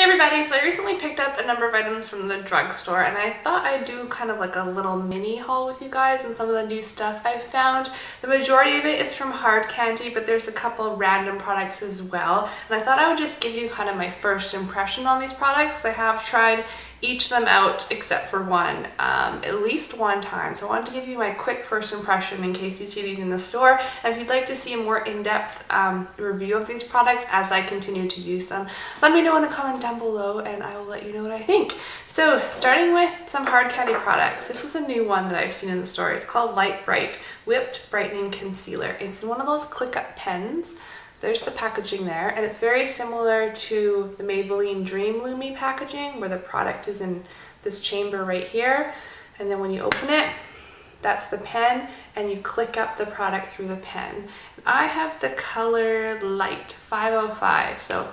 Hey everybody, so I recently picked up a number of items from the drugstore and I thought I'd do kind of like a little mini haul with you guys and some of the new stuff I found. The majority of it is from Hard Candy, but there's a couple of random products as well. And I thought I would just give you kind of my first impression on these products. I have tried each of them out except for one, at least one time. So I wanted to give you my quick first impression in case you see these in the store. And if you'd like to see a more in-depth review of these products as I continue to use them, let me know in a comment down below and I will let you know what I think. So starting with some Hard Candy products. This is a new one that I've seen in the store. It's called Light Bright Whipped Brightening Concealer. It's in one of those click-up pens. There's the packaging there, and it's very similar to the Maybelline Dream Lumi packaging where the product is in this chamber right here, and then when you open it, that's the pen, and you click up the product through the pen. I have the color Light 505, so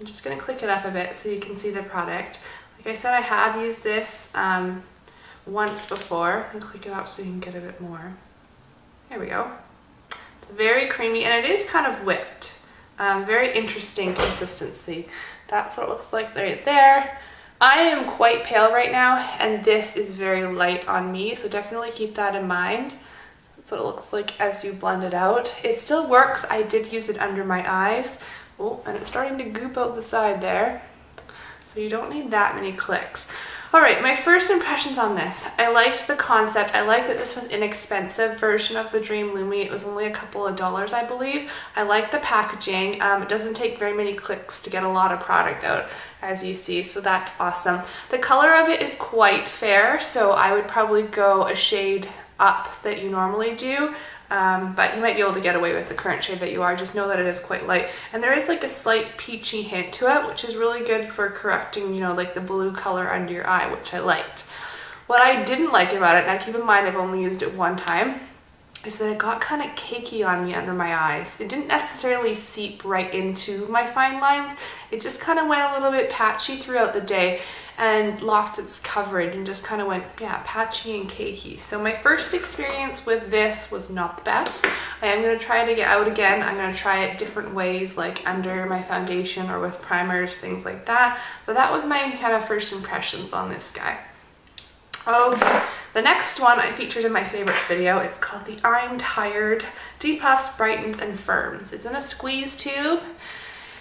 I'm just going to click it up a bit so you can see the product. Like I said, I have used this once before. I'll click it up so you can get a bit more. There we go. Very creamy, and it is kind of whipped. Very interesting consistency. That's what it looks like right there. I am quite pale right now, and this is very light on me, so definitely keep that in mind. That's what it looks like as you blend it out. It still works. I did use it under my eyes. Oh, and it's starting to goop out the side there. So you don't need that many clicks. Alright, my first impressions on this. I liked the concept. I liked that this was an inexpensive version of the Dream Lumi. It was only a couple of dollars, I believe. I like the packaging. It doesn't take very many clicks to get a lot of product out, as you see, so that's awesome. The color of it is quite fair, so I would probably go a shade up that you normally do, but you might be able to get away with the current shade that you are. Just know that it is quite light, and there is like a slight peachy hint to it, which is really good for correcting, you know, like the blue color under your eye, which I liked. What I didn't like about it, now keep in mind I've only used it one time, is that it got kind of cakey on me under my eyes. It didn't necessarily seep right into my fine lines. It just kind of went a little bit patchy throughout the day and lost its coverage and just kind of went, yeah, patchy and cakey. So my first experience with this was not the best. I am going to try to get out again. I'm going to try it different ways, like under my foundation or with primers, things like that. But that was my kind of first impressions on this guy. Okay, the next one I featured in my favorites video. It's called the Eye'm Tired Depuffs, Brightens and Firms. It's in a squeeze tube,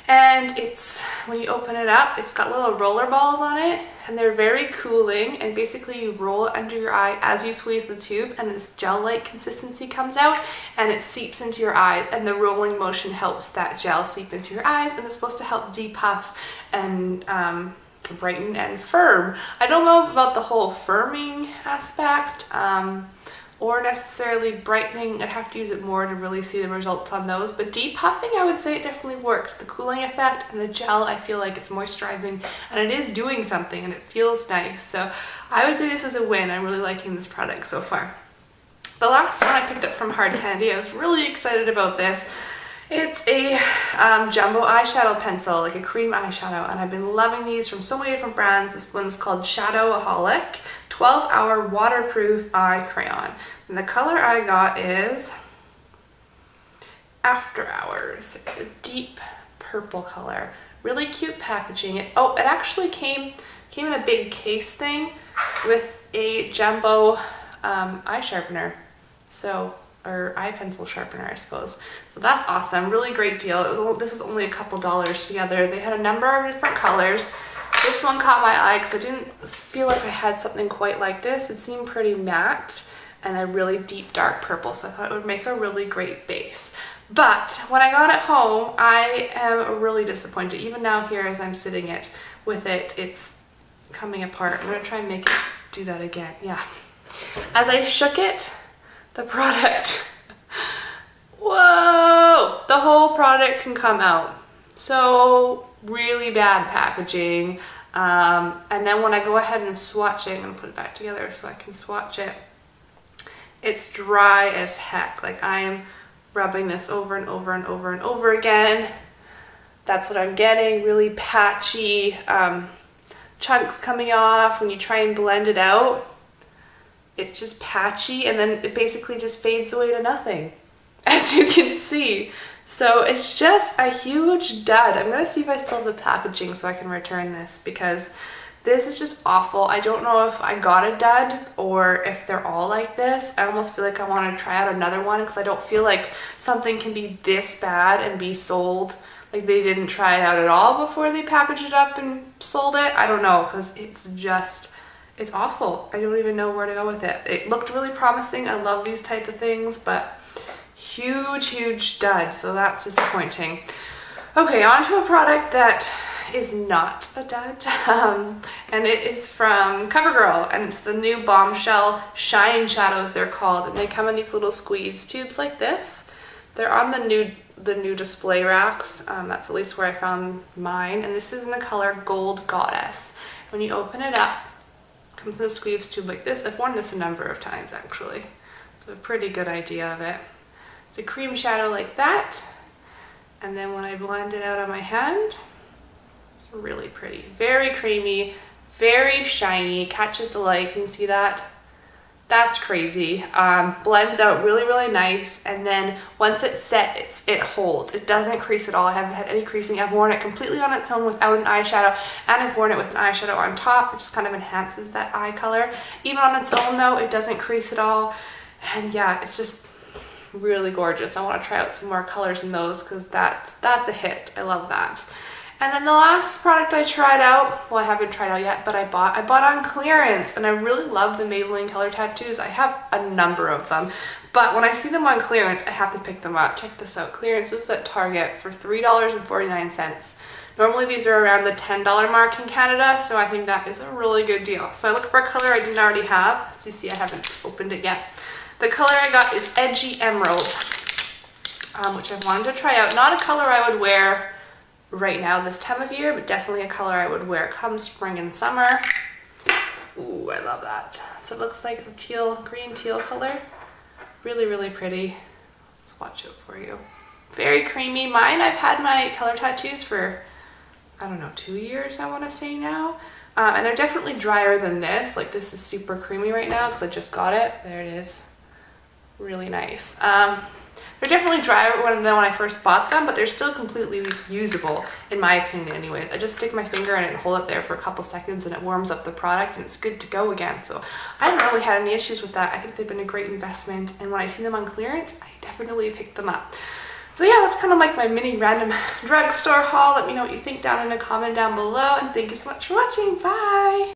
and it's, when you open it up, it's got little roller balls on it, and they're very cooling, and basically you roll it under your eye as you squeeze the tube, and this gel-like consistency comes out, and it seeps into your eyes, and the rolling motion helps that gel seep into your eyes, and it's supposed to help depuff and brighten and firm. I don't know about the whole firming aspect or necessarily brightening. I'd have to use it more to really see the results on those, but depuffing, I would say it definitely works. The cooling effect and the gel, I feel like it's moisturizing and it is doing something and it feels nice. So I would say this is a win. I'm really liking this product so far. The last one I picked up from Hard Candy, I was really excited about this. It's a jumbo eyeshadow pencil, like a cream eyeshadow, and I've been loving these from so many different brands. This one's called Shadowholic 12-Hour Waterproof Eye Crayon. And the color I got is After Hours. It's a deep purple color. Really cute packaging. Oh, it actually came in a big case thing with a jumbo eye sharpener. So, or eye pencil sharpener, I suppose. So that's awesome. Really great deal. This was only a couple dollars together. They had a number of different colors. This one caught my eye because I didn't feel like I had something quite like this. It seemed pretty matte and a really deep dark purple, so I thought it would make a really great base. But when I got it home, I am really disappointed. Even now here as I'm sitting it with it, it's coming apart. I'm going to try and make it do that again. Yeah. As I shook it, the product, whoa, the whole product can come out. So really bad packaging. And then when I go ahead and swatch it, I'm gonna put it back together so I can swatch it. It's dry as heck. Like, I am rubbing this over and over and over and over again. That's what I'm getting, really patchy chunks coming off. When you try and blend it out, it's just patchy, and then it basically just fades away to nothing, as you can see. So it's just a huge dud. I'm gonna see if I still have the packaging so I can return this, because this is just awful. I don't know if I got a dud or if they're all like this. I almost feel like I want to try out another one, because I don't feel like something can be this bad and be sold like they didn't try it out at all before they packaged it up and sold it. I don't know, because it's awful. I don't even know where to go with it. It looked really promising. I love these type of things, but huge dud. So that's disappointing. Okay, on to a product that is not a dud, and it is from CoverGirl, and it's the new Bombshell Shine Shadows, they're called, and they come in these little squeeze tubes like this. They're on the new display racks. That's at least where I found mine, and this is in the color Gold Goddess. When you open it up, it comes in a squeeze tube like this. I've worn this a number of times actually, so a pretty good idea of it. It's a cream shadow like that, and then when I blend it out on my hand, really pretty, very creamy, very shiny, catches the light. Can you see that? That's crazy. Blends out really nice, and then once it's set, it holds. It doesn't crease at all. I haven't had any creasing. I've worn it completely on its own without an eyeshadow, and I've worn it with an eyeshadow on top. It just kind of enhances that eye color. Even on its own though, it doesn't crease at all, and yeah, it's just really gorgeous. I want to try out some more colors in those, because that's a hit. I love that. And then the last product I tried out, well, I haven't tried out yet, but I bought on clearance, and I really love the Maybelline Color Tattoos. I have a number of them, but when I see them on clearance, I have to pick them up. Check this out. Clearance is at Target for $3.49. Normally these are around the $10 mark in Canada, so I think that is a really good deal. So I look for a color I didn't already have. As you see, I haven't opened it yet. The color I got is Edgy Emerald, which I've wanted to try out. Not a color I would wear right now this time of year, but definitely a color I would wear come spring and summer. Ooh, I love that. So it looks like the teal, green teal color. Really pretty. Swatch it for you. Very creamy. Mine, I've had my Color Tattoos for, I don't know, 2 years I want to say now. And they're definitely drier than this. Like, this is super creamy right now because I just got it. There it is. Really nice. They're definitely drier than when I first bought them, but they're still completely usable, in my opinion anyways. I just stick my finger in it and hold it there for a couple seconds, and it warms up the product, and it's good to go again. So I haven't really had any issues with that. I think they've been a great investment, and when I see them on clearance, I definitely pick them up. So yeah, that's kind of like my mini random drugstore haul. Let me know what you think down in a comment down below, and thank you so much for watching. Bye!